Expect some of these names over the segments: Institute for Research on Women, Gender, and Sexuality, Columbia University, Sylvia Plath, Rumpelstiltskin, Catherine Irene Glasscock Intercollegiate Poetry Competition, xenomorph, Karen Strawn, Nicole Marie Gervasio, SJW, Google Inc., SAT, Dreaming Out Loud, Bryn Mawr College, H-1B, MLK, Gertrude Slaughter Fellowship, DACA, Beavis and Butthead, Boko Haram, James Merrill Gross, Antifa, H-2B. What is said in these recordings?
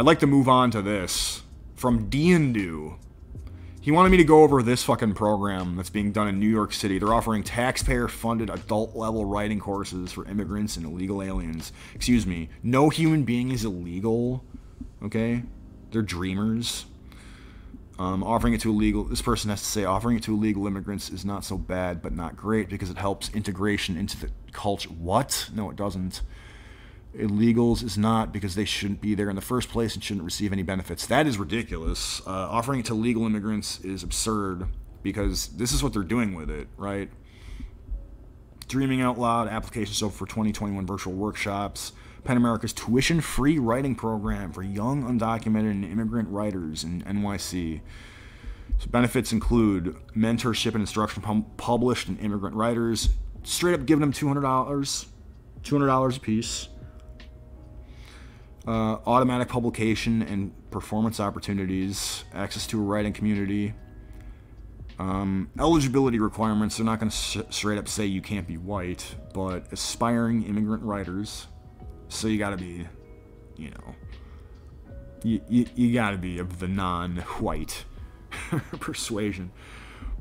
I'd like to move on to this. From D&Du. He wanted me to go over this fucking program that's being done in New York City. They're offering taxpayer-funded adult-level writing courses for immigrants and illegal aliens. Excuse me. No human being is illegal. Okay? They're dreamers. Offering it to illegal... This person has to say, offering it to illegal immigrants is not so bad, but not great, because it helps integration into the culture. What? No, it doesn't. Illegals is not, because they shouldn't be there in the first place and shouldn't receive any benefits. That is ridiculous. Offering it to legal immigrants is absurd, because this is what they're doing with it, right? Dreaming Out Loud, applications open for 2021 virtual workshops. PEN America's tuition-free writing program for young, undocumented, and immigrant writers in NYC. So benefits include mentorship and instruction published in immigrant writers. Straight up giving them $200 a piece. Automatic publication and performance opportunities, access to a writing community, eligibility requirements. They're not going to straight up say you can't be white, but aspiring immigrant writers. So you got to be, you know, you got to be of the non-white persuasion.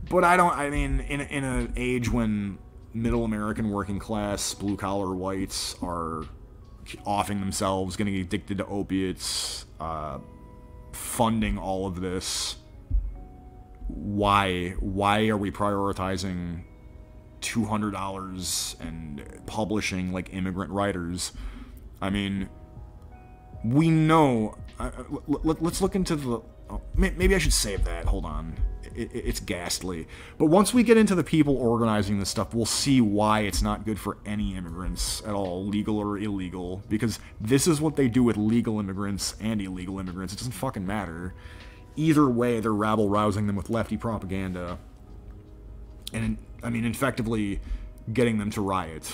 But I mean, in an age when middle American working class, blue-collar whites are offing themselves, getting addicted to opiates, funding all of this. Why are we prioritizing $200 and publishing like immigrant writers? I mean, we know. Let's look into the. Oh, maybe I should save that. Hold on. It's ghastly. But once we get into the people organizing this stuff, we'll see why it's not good for any immigrants at all, legal or illegal, because this is what they do with legal immigrants and illegal immigrants. It doesn't fucking matter. Either way, they're rabble-rousing them with lefty propaganda. And, I mean, effectively getting them to riot.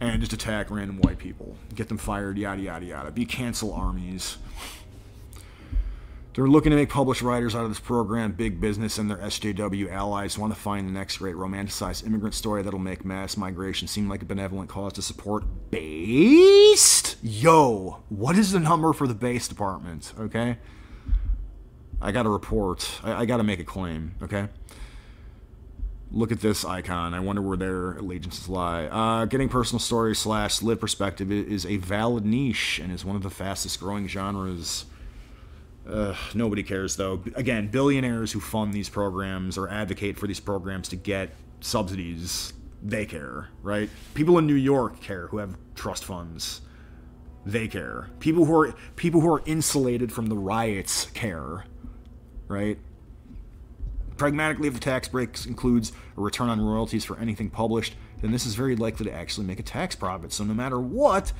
And just attack random white people. Get them fired, yada, yada, yada. Be cancel armies. They're looking to make published writers out of this program. Big business and their SJW allies want to find the next great romanticized immigrant story that'll make mass migration seem like a benevolent cause to support. Based? Yo, what is the number for the base department, okay? I got to report. I got to make a claim, okay? Look at this icon. I wonder where their allegiances lie. Getting personal story / live perspective is a valid niche and is one of the fastest growing genres. Nobody cares, though. Again, billionaires who fund these programs or advocate for these programs to get subsidies, they care, right? People in New York care who have trust funds. They care. People who are insulated from the riots care, right? Pragmatically, if the tax breaks includes a return on royalties for anything published, then this is very likely to actually make a tax profit. So no matter what,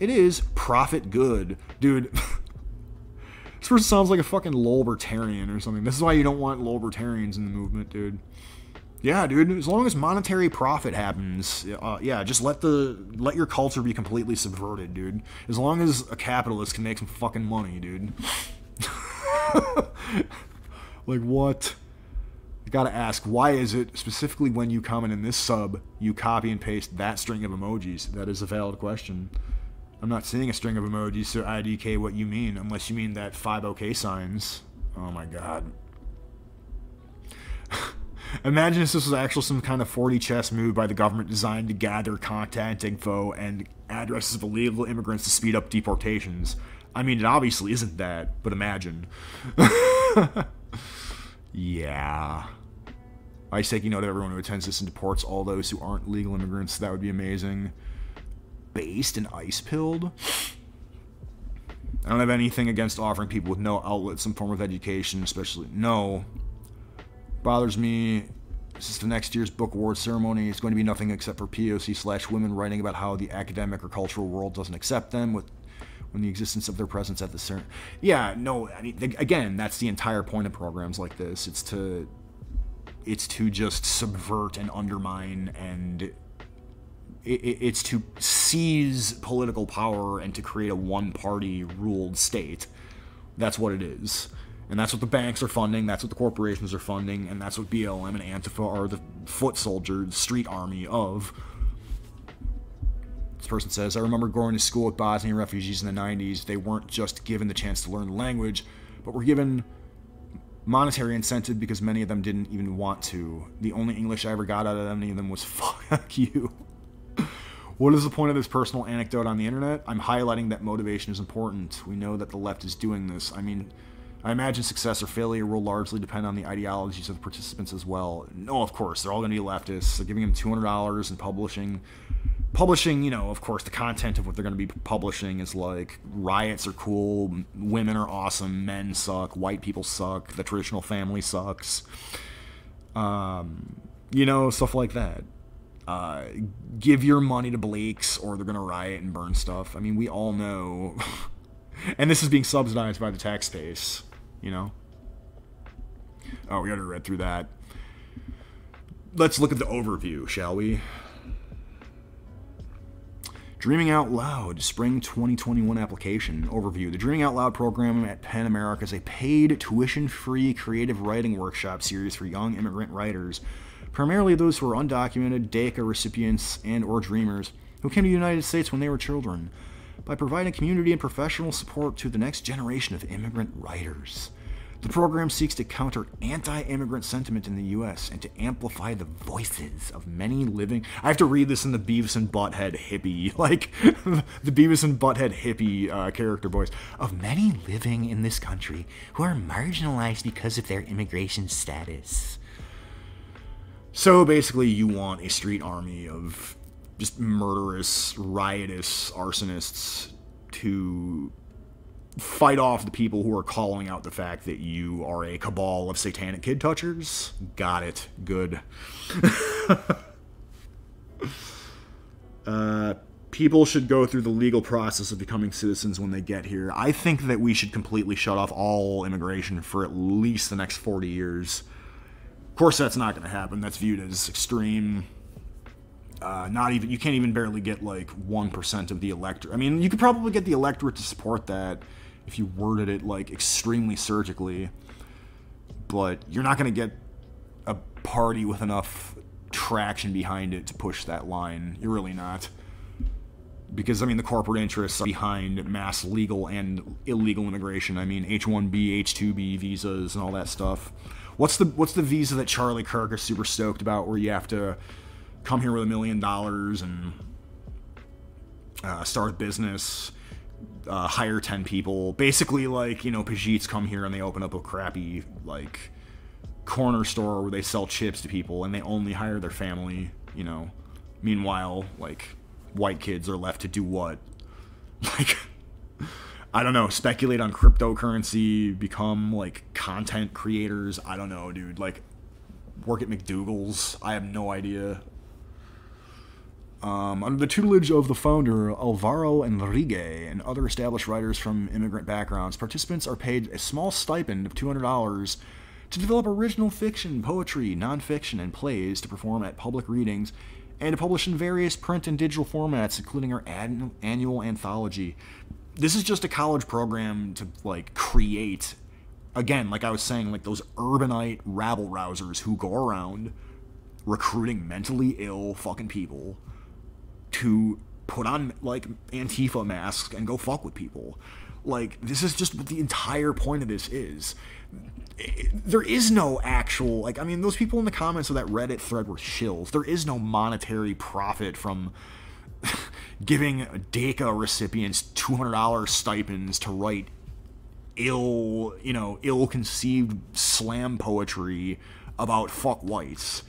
it is profit good. Dude, this person sounds like a fucking libertarian or something. This is why you don't want libertarians in the movement, dude. Yeah, dude, as long as monetary profit happens, yeah, just let your culture be completely subverted, dude. As long as a capitalist can make some fucking money, dude. Like, what? Gotta ask, why is it specifically when you comment in this sub you copy and paste that string of emojis? That is a valid question. I'm not seeing a string of emojis, so IDK what you mean, unless you mean that 5OK signs. Oh my god. Imagine if this was actually some kind of 40 chess move by the government designed to gather content info and addresses of illegal immigrants to speed up deportations. I mean, it obviously isn't that, but imagine. Yeah. I take note of everyone who attends this and deports all those who aren't legal immigrants. That would be amazing. Based and ice-pilled? I don't have anything against offering people with no outlet some form of education, especially... No. Bothers me. This is the next year's book award ceremony. It's going to be nothing except for POC/women writing about how the academic or cultural world doesn't accept them with... when the existence of their presence at the certain... Yeah, no, I mean, again, that's the entire point of programs like this. It's to just subvert and undermine, and it's to seize political power and to create a one-party ruled state. That's what it is. And that's what the banks are funding, that's what the corporations are funding, and that's what BLM and Antifa are the foot soldier, the street army of... person says, I remember going to school with Bosnian refugees in the 90s. They weren't just given the chance to learn the language, but were given monetary incentive because many of them didn't even want to. The only English I ever got out of any of them was fuck you. What is the point of this personal anecdote on the internet? I'm highlighting that motivation is important. We know that the left is doing this. I mean, I imagine success or failure will largely depend on the ideologies of the participants as well. No, of course, they're all going to be leftists. They're giving them $200 and publishing, you know, of course, the content of what they're going to be publishing is like riots are cool, women are awesome, men suck, white people suck, the traditional family sucks, you know, stuff like that. Give your money to Blake's or they're going to riot and burn stuff. I mean, we all know, and this is being subsidized by the tax base. You know? Oh, we already read through that. Let's look at the overview, shall we? Dreaming Out Loud, Spring 2021 Application Overview. The Dreaming Out Loud program at PEN America is a paid, tuition-free creative writing workshop series for young immigrant writers, primarily those who are undocumented, DACA recipients, and or dreamers who came to the United States when they were children, by providing community and professional support to the next generation of immigrant writers. The program seeks to counter anti-immigrant sentiment in the U.S. and to amplify the voices of many living... I have to read this in the Beavis and Butthead hippie, like, the Beavis and Butthead hippie character voice. Of many living in this country who are marginalized because of their immigration status. So basically, you want a street army of just murderous, riotous arsonists to fight off the people who are calling out the fact that you are a cabal of satanic kid touchers. Got it. Good. People should go through the legal process of becoming citizens when they get here. I think that we should completely shut off all immigration for at least the next 40 years. Of course, that's not going to happen. That's viewed as extreme. Not even, you can't even barely get like 1% of the electorate. I mean, you could probably get the electorate to support that if you worded it like extremely surgically, but you're not going to get a party with enough traction behind it to push that line. You're really not. Because, I mean, the corporate interests are behind mass legal and illegal immigration. I mean, H-1B, H-2B visas and all that stuff. What's the visa that Charlie Kirk is super stoked about where you have to come here with $1 million and start a business, hire 10 people. Basically, like, you know, Pajits come here and they open up a crappy, like, corner store where they sell chips to people and they only hire their family, you know. Meanwhile, like, white kids are left to do what? Like, I don't know, speculate on cryptocurrency, become, like, content creators. I don't know, dude. Like, work at McDougal's. I have no idea. Under the tutelage of the founder, Alvaro Enrique, and other established writers from immigrant backgrounds, participants are paid a small stipend of $200 to develop original fiction, poetry, nonfiction, and plays to perform at public readings and to publish in various print and digital formats, including our annual anthology. This is just a college program to, like, create, again, like I was saying, like those urbanite rabble-rousers who go around recruiting mentally ill fucking people to put on, like, Antifa masks and go fuck with people. Like, this is just what the entire point of this is. There is no actual, like, I mean, those people in the comments of that Reddit thread were shills. There is no monetary profit from giving DACA recipients $200 stipends to write ill, you know, ill-conceived slam poetry about fuck whites.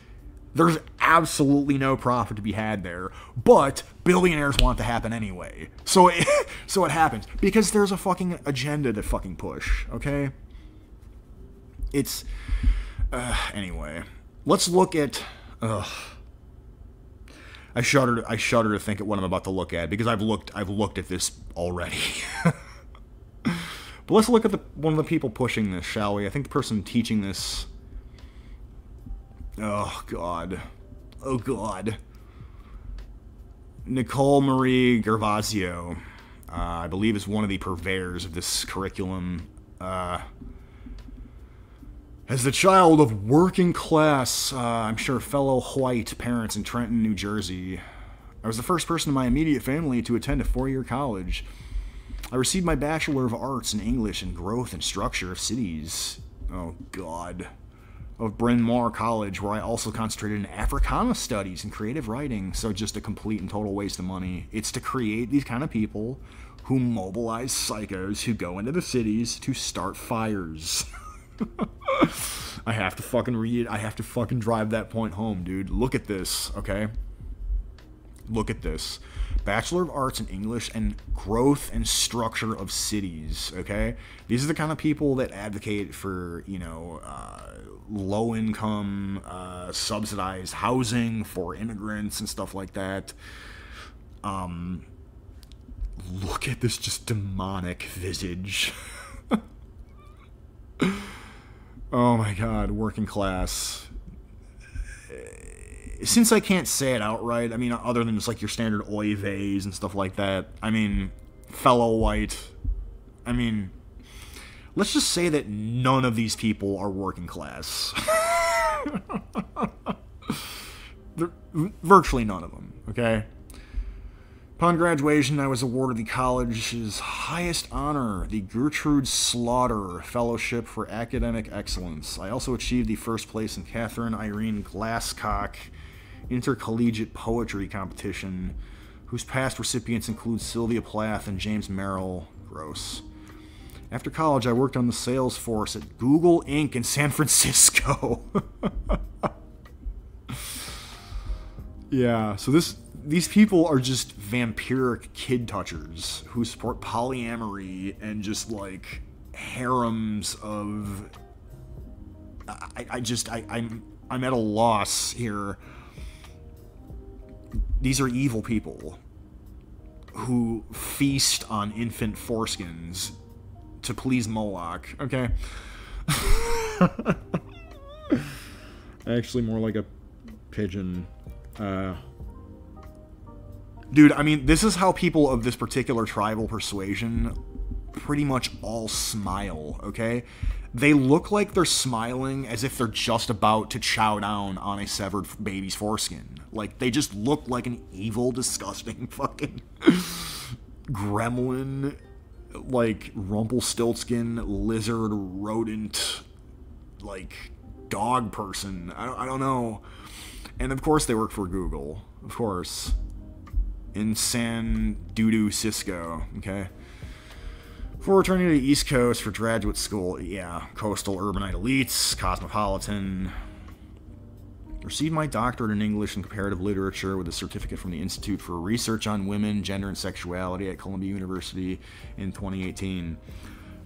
There's absolutely no profit to be had there, but billionaires want it to happen anyway. So it happens because there's a fucking agenda to fucking push, okay? It's, anyway, let's look at, I shudder to think at what I'm about to look at because I've looked at this already. But let's look at one of the people pushing this, shall we? I think the person teaching this... Oh, God. Oh, God. Nicole Marie Gervasio, I believe, is one of the purveyors of this curriculum. As the child of working class, I'm sure fellow white parents in Trenton, New Jersey, I was the first person in my immediate family to attend a four-year college. I received my Bachelor of Arts in English and Growth and Structure of Cities. Oh, God. Of Bryn Mawr College, where I also concentrated in Africana studies and creative writing. So just a complete and total waste of money. It's to create these kind of people who mobilize psychos who go into the cities to start fires. I have to fucking read it. I have to fucking drive that point home, dude. Look at this, okay? Look at this. Bachelor of Arts in English and Growth and Structure of Cities, okay? These are the kind of people that advocate for, you know, low-income, subsidized housing for immigrants and stuff like that. Look at this just demonic visage. Oh my God, working class. Since I can't say it outright, I mean, other than just like your standard oy vey's and stuff like that, I mean, fellow white, I mean, let's just say that none of these people are working class. Virtually none of them, okay? Upon graduation, I was awarded the college's highest honor, the Gertrude Slaughter Fellowship for Academic Excellence. I also achieved the first place in Catherine Irene Glasscock Intercollegiate Poetry Competition, whose past recipients include Sylvia Plath and James Merrill Gross. After college, I worked on the sales force at Google Inc. in San Francisco. Yeah, so these people are just vampiric kid touchers who support polyamory and just like harems of. I'm at a loss here. These are evil people who feast on infant foreskins to please Moloch. Okay. Actually, more like a pigeon. Dude, I mean, this is how people of this particular tribal persuasion pretty much all smile, okay? They look like they're smiling as if they're just about to chow down on a severed baby's foreskin. Like, they just look like an evil, disgusting fucking gremlin, like, Rumpelstiltskin, lizard, rodent, like, dog person. I don't know. And, of course, they work for Google. Of course. In San Dudu Cisco, okay? Before returning to the East Coast for graduate school, yeah, coastal urbanite elites, cosmopolitan. Received my doctorate in English and comparative literature with a certificate from the Institute for Research on Women, Gender, and Sexuality at Columbia University in 2018.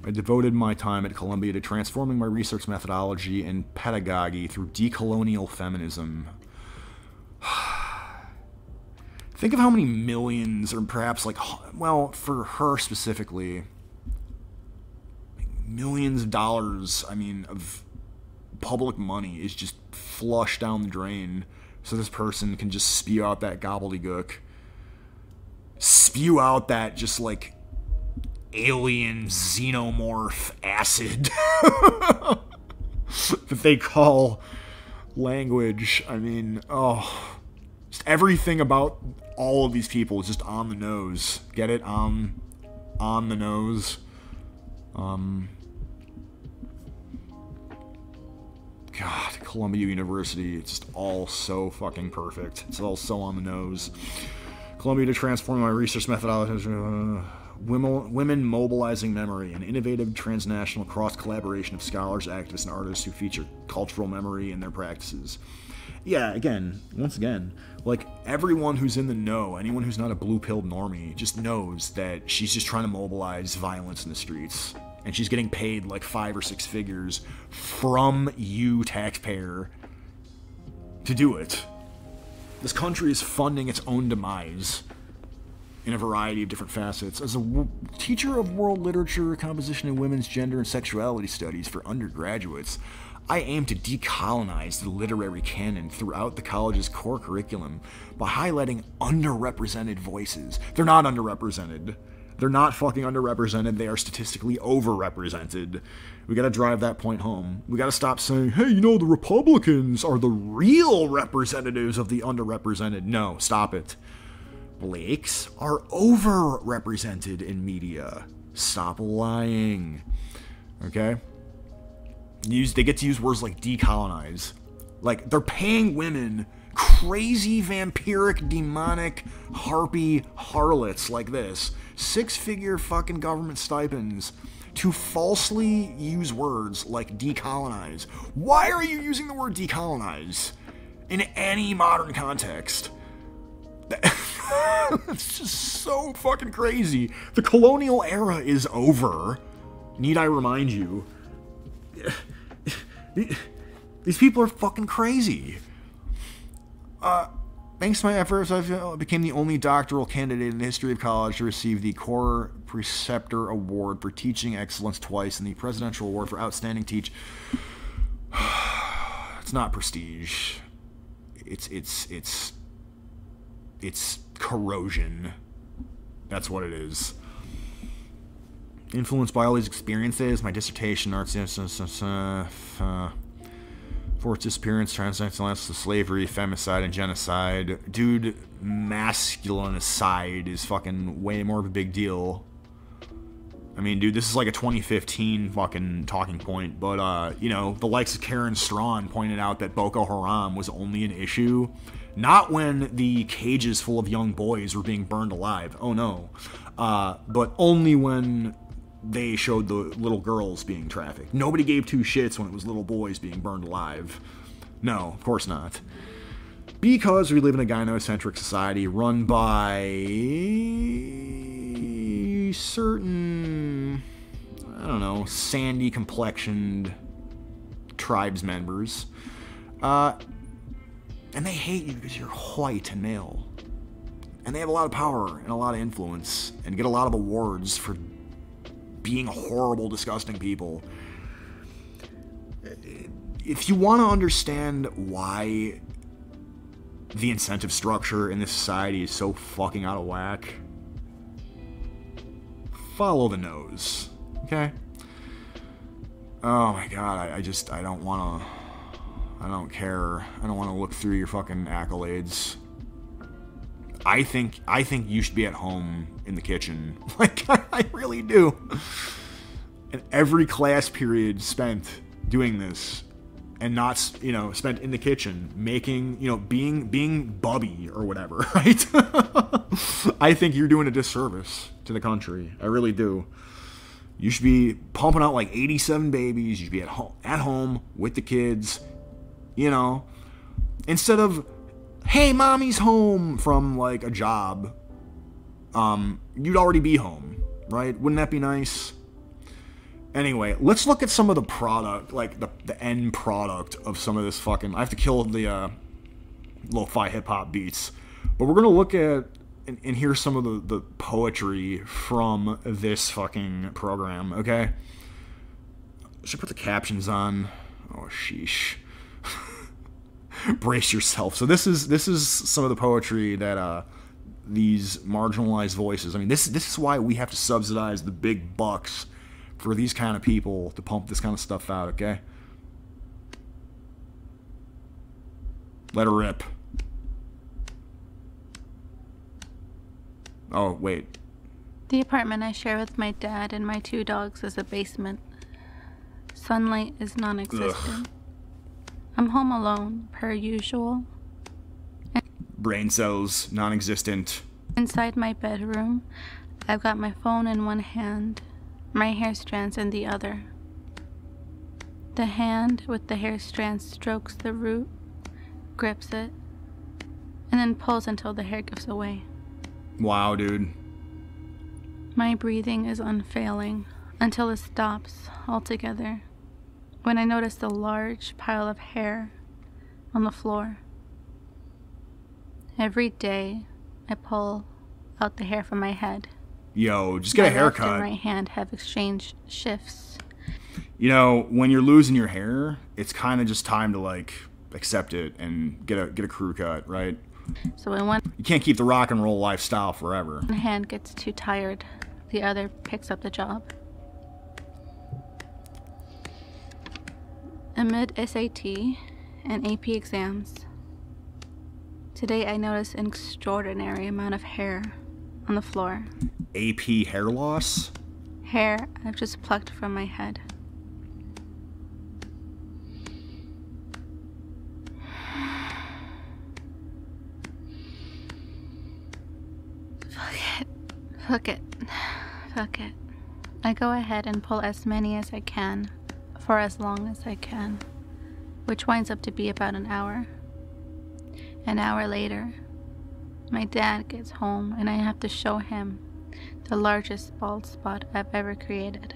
I devoted my time at Columbia to transforming my research methodology and pedagogy through decolonial feminism. Think of how many millions, or perhaps like, well, for her specifically, millions of dollars, I mean, of public money is just flushed down the drain so this person can just spew out that gobbledygook. Spew out that just like alien xenomorph acid that they call language. I mean, oh, just everything about all of these people is just on the nose. Get it? On the nose. God, Columbia University. It's just all so fucking perfect. It's all so on the nose. Columbia to transform my research methodology. Women mobilizing memory, an innovative transnational cross-collaboration of scholars, activists, and artists who feature cultural memory in their practices. Yeah, again, once again, like, everyone who's in the know, anyone who's not a blue-pilled normie, just knows that she's just trying to mobilize violence in the streets. And she's getting paid, like, 5 or 6 figures from you, taxpayer, to do it. This country is funding its own demise in a variety of different facets. As a teacher of world literature, composition, and women's gender and sexuality studies for undergraduates, I aim to decolonize the literary canon throughout the college's core curriculum by highlighting underrepresented voices. They're not underrepresented. They're not fucking underrepresented. They are statistically overrepresented. We gotta drive that point home. We gotta stop saying, hey, you know, the Republicans are the real representatives of the underrepresented. No, stop it. Blakes are overrepresented in media. Stop lying. Okay? They get to use words like decolonize. Like, they're paying women crazy, vampiric, demonic, harpy harlots like this, six-figure fucking government stipends, to falsely use words like decolonize. Why are you using the word decolonize in any modern context? That's just so fucking crazy. The colonial era is over. Need I remind you? These people are fucking crazy. Thanks to my efforts, I became the only doctoral candidate in the history of college to receive the Core Preceptor Award for Teaching Excellence twice and the Presidential Award for Outstanding Teach. It's not prestige. It's corrosion. That's what it is. Influenced by all these experiences, my dissertation, arts, forced disappearance, transnational slavery, femicide, and genocide. Dude, masculinocide is fucking way more of a big deal. I mean, dude, this is like a 2015 fucking talking point, but, you know, the likes of Karen Strawn pointed out that Boko Haram was only an issue not when the cages full of young boys were being burned alive, oh no, but only when they showed the little girls being trafficked. Nobody gave two shits when it was little boys being burned alive. No, of course not. Because we live in a gynocentric society run by certain, I don't know, sandy-complexioned tribes members. And they hate you because you're white and male. And they have a lot of power and a lot of influence and get a lot of awards for being horrible, disgusting people. If you want to understand why the incentive structure in this society is so fucking out of whack, follow the nose, okay? Oh my god, I don't want to... I don't care. I don't want to look through your fucking accolades. I think you should be at home in the kitchen. Like, I really do. And every class period spent doing this and not, you know, spent in the kitchen making, you know, being Bubby or whatever, right? I think you're doing a disservice to the country. I really do. You should be pumping out like 87 babies. You should be at home with the kids. You know, instead of, hey, mommy's home from, like, a job, you'd already be home, right? Wouldn't that be nice? Anyway, let's look at some of the product, like, the end product of some of this fucking... I have to kill the lo-fi hip-hop beats. But we're going to look at and hear some of the poetry from this fucking program, okay? Should put the captions on. Oh, sheesh. Brace yourself. So this is some of the poetry that these marginalized voices. I mean, this is why we have to subsidize the big bucks for these kind of people to pump this kind of stuff out. Okay, let her rip. Oh wait. The apartment I share with my dad and my two dogs is a basement. Sunlight is non-existent. Ugh. I'm home alone, per usual. Brain cells, non-existent. Inside my bedroom, I've got my phone in one hand, my hair strands in the other. The hand with the hair strands strokes the root, grips it, and then pulls until the hair gives away. Wow, dude. My breathing is unfailing, until it stops altogether. When I noticed a large pile of hair on the floor. Every day, I pull out the hair from my head. Yo, just get a haircut. My left and right hand have exchanged shifts. You know, when you're losing your hair, it's kind of just time to like accept it and get a crew cut, right? So in one, you can't keep the rock and roll lifestyle forever. One hand gets too tired, the other picks up the job. Amid SAT and AP exams, Today I noticed an extraordinary amount of hair on the floor. AP hair loss? Hair I've just plucked from my head. Fuck it. Fuck it. I go ahead and pull as many as I can, for as long as I can, which winds up to be about an hour. An hour later, my dad gets home and I have to show him the largest bald spot I've ever created.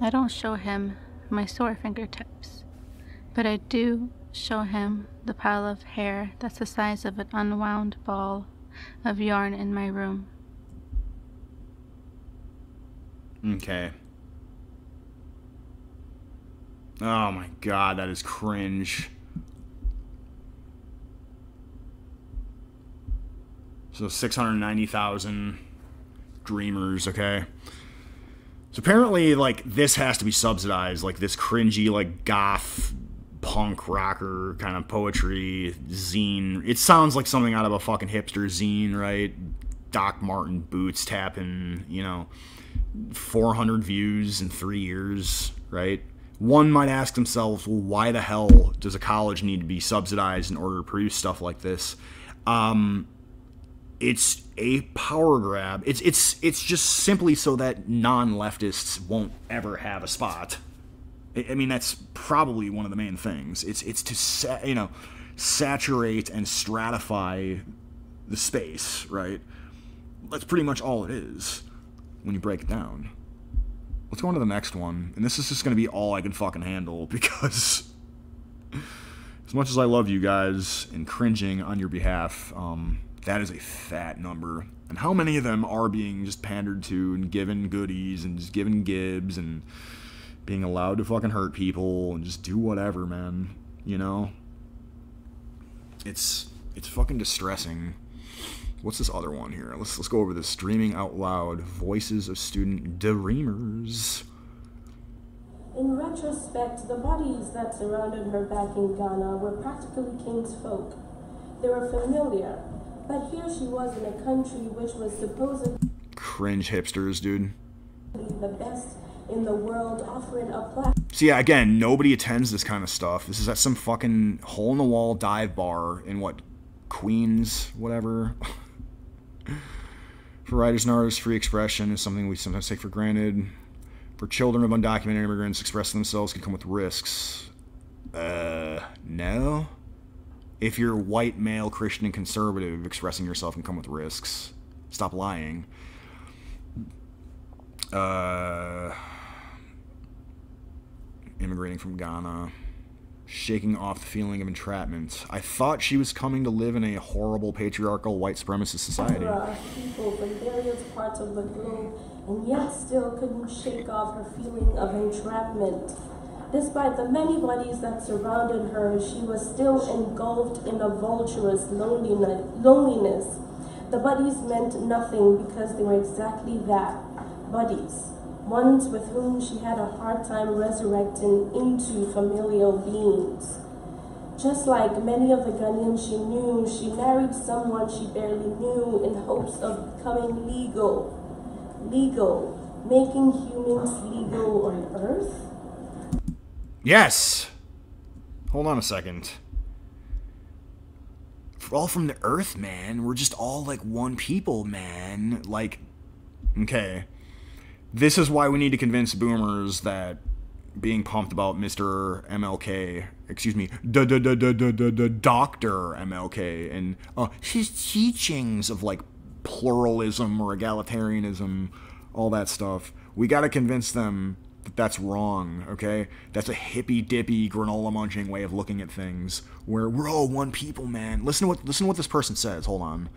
I don't show him my sore fingertips, but I do show him the pile of hair that's the size of an unwound ball of yarn in my room. Okay. Oh my god, that is cringe. So 690,000 DREAMers, okay. So apparently, like, this has to be subsidized, like this cringy, like, goth punk rocker kind of poetry zine. It sounds like something out of a fucking hipster zine, right? Doc Martin boots tapping, you know, 400 views in 3 years, right? One might ask themselves, well, why the hell does a college need to be subsidized in order to produce stuff like this? It's a power grab. It's just simply so that non-leftists won't ever have a spot. I mean, that's probably one of the main things. It's to saturate and stratify the space, right? That's pretty much all it is when you break it down. Let's go on to the next one. And this is just going to be all I can fucking handle, because as much as I love you guys and cringing on your behalf, that is a fat number. And how many of them are being just pandered to and given goodies and just given gibs and being allowed to fucking hurt people and just do whatever, man, you know? It's fucking distressing. What's this other one here? Let's go over this. Streaming Out Loud, Voices of Student DREAMers. In retrospect, the bodies that surrounded her back in Ghana were practically king's folk. They were familiar, but here she was in a country which was supposedly... Cringe hipsters, dude. ...the best in the world, offering a platform... So yeah, again, nobody attends this kind of stuff. This is at some fucking hole-in-the-wall dive bar in, what, Queens, whatever... For writers and artists, free expression is something we sometimes take for granted. For children of undocumented immigrants, expressing themselves can come with risks. No? If you're white, male, Christian, and conservative, expressing yourself can come with risks. Stop lying. Immigrating from Ghana. Shaking off the feeling of entrapment. I thought she was coming to live in a horrible patriarchal white supremacist society. People from various parts of the globe, and yet still couldn't shake off her feeling of entrapment. Despite the many bodies that surrounded her, she was still engulfed in a vulturous loneliness. The bodies meant nothing because they were exactly that, bodies. Ones with whom she had a hard time resurrecting into familial beings. Just like many of the Ghanaians she knew, she married someone she barely knew in hopes of becoming legal. Legal. Making humans legal on Earth? Yes! Hold on a second. We're all from the Earth, man. We're just all, like, one people, man. Like, okay. This is why we need to convince boomers that being pumped about Mr. MLK, excuse me, Dr. MLK, and his teachings of, like, pluralism or egalitarianism, all that stuff. We got to convince them that that's wrong, okay? That's a hippy-dippy, granola-munching way of looking at things, where we're all one people, man. Listen to what this person says. Hold on.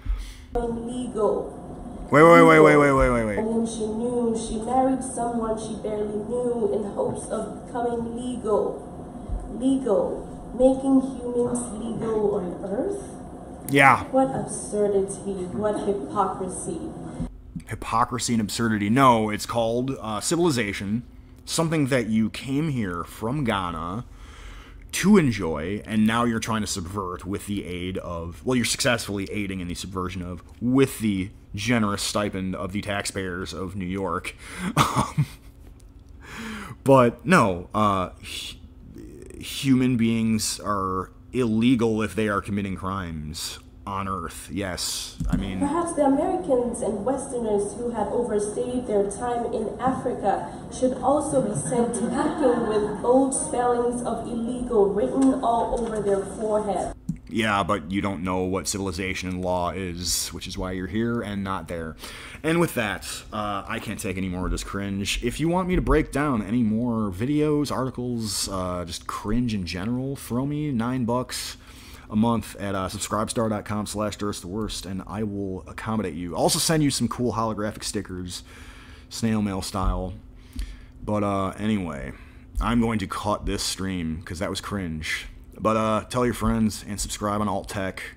Illegal. Wait. And then she knew she married someone she barely knew in hopes of becoming legal. Legal. Making humans legal on Earth? Yeah. What absurdity. What hypocrisy. Hypocrisy and absurdity. No, it's called civilization. Something that you came here from Ghana to enjoy, and now you're trying to subvert with the aid of, well, you're successfully aiding in the subversion of, with the generous stipend of the taxpayers of New York. But no, human beings are illegal if they are committing crimes on Earth. Yes, I mean, perhaps the Americans and Westerners who had overstayed their time in Africa should also be sent packing with bold spellings of illegal written all over their forehead. Yeah, but you don't know what civilization and law is, which is why you're here and not there. And with that, I can't take any more of this cringe. If you want me to break down any more videos, articles, just cringe in general, throw me $9 a month at subscribestar.com/dirtsttheworst, and I will accommodate you. I'll also send you some cool holographic stickers, snail mail style. But anyway, I'm going to cut this stream because that was cringe. But tell your friends and subscribe on Alt Tech.